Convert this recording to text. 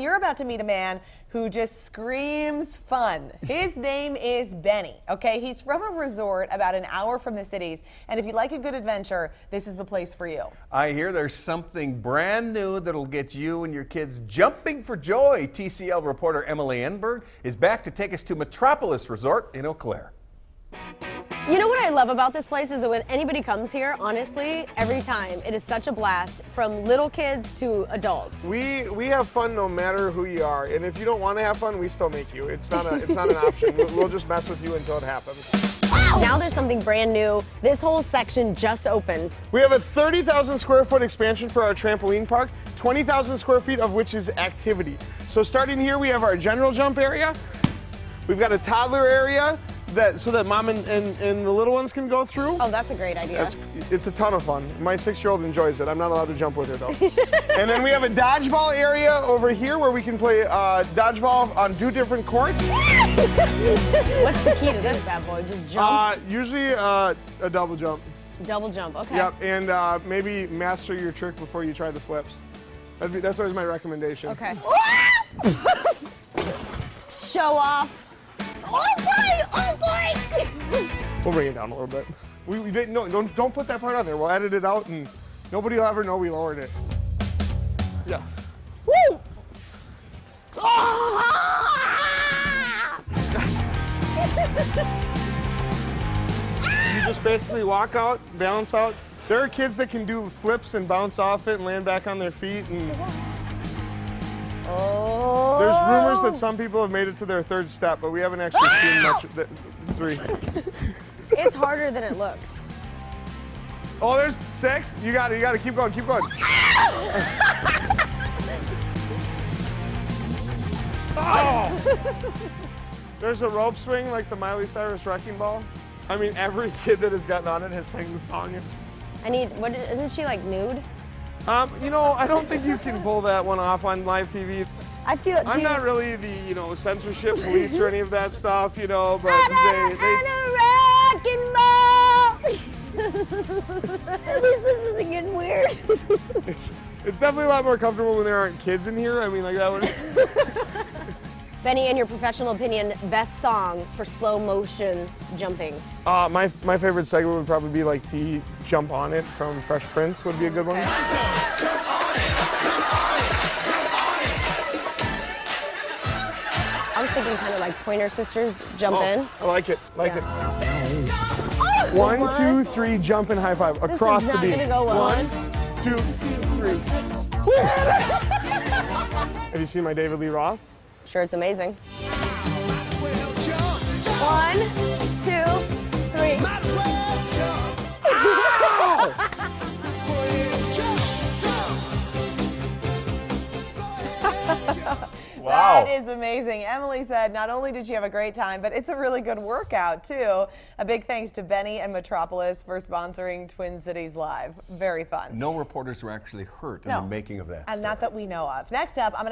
You're about to meet a man who just screams fun. His name is Benny, okay? He's from a resort about an hour from the cities, and if you like a good adventure, this is the place for you. I hear there's something brand new that'll get you and your kids jumping for joy. TCL reporter Emily Enberg is back to take us to Metropolis Resort in Eau Claire. You know what I love about this place is that when anybody comes here, honestly, every time, it is such a blast, from little kids to adults. We have fun no matter who you are, and if you don't want to have fun, we still make you. It's not an option. We'll just mess with you until it happens. Wow. Now there's something brand new. This whole section just opened. We have a 30,000 square foot expansion for our trampoline park, 20,000 square feet of which is activity. So starting here, we have our general jump area. We've got a toddler area, so that mom and the little ones can go through. Oh, that's a great idea. It's a ton of fun. My 6-year-old enjoys it. I'm not allowed to jump with her, though. And then we have a dodgeball area over here where we can play dodgeball on 2 different courts. What's the key to this bad boy? Just jump? Usually a double jump. Double jump, okay. Yep, and maybe master your trick before you try the flips. That's always my recommendation. Okay. Show off. Oh boy! Oh boy! We'll bring it down a little bit. We didn't. No, don't put that part on there. We'll edit it out, and nobody will ever know we lowered it. Yeah. Woo! You just basically walk out, balance out. There are kids that can do flips and bounce off it and land back on their feet and. Oh. There's rumors that some people have made it to their 3rd step, but we haven't actually seen much of that. 3. It's harder than it looks. Oh, there's 6. You got it. Keep going. Keep going. Oh! There's a rope swing like the Miley Cyrus wrecking ball. I mean, every kid that has gotten on it has sang the song. Isn't she like nude? You know, I don't think you can pull that one off on live TV. I'm not really the, censorship police or any of that stuff, but this isn't getting weird. It's definitely a lot more comfortable when there aren't kids in here. I mean, like that would. Benny, in your professional opinion, best song for slow motion jumping? My favorite segment would probably be like the Jump On It from Fresh Prince would be a good one. I was thinking kind of like Pointer Sisters, Jump In. I like it, it. Oh, 1, 2, 3, jump and high five across the beat. This is not going to go well. 1, 2, 3. Have you seen my David Lee Roth? Sure, it's amazing. 1, 2, 3. Wow. That is amazing. Emily said not only did she have a great time, but it's a really good workout, too. A big thanks to Benny and Metropolis for sponsoring Twin Cities Live. Very fun. No reporters were actually hurt in the making of that. Not that we know of. Next up, I'm going to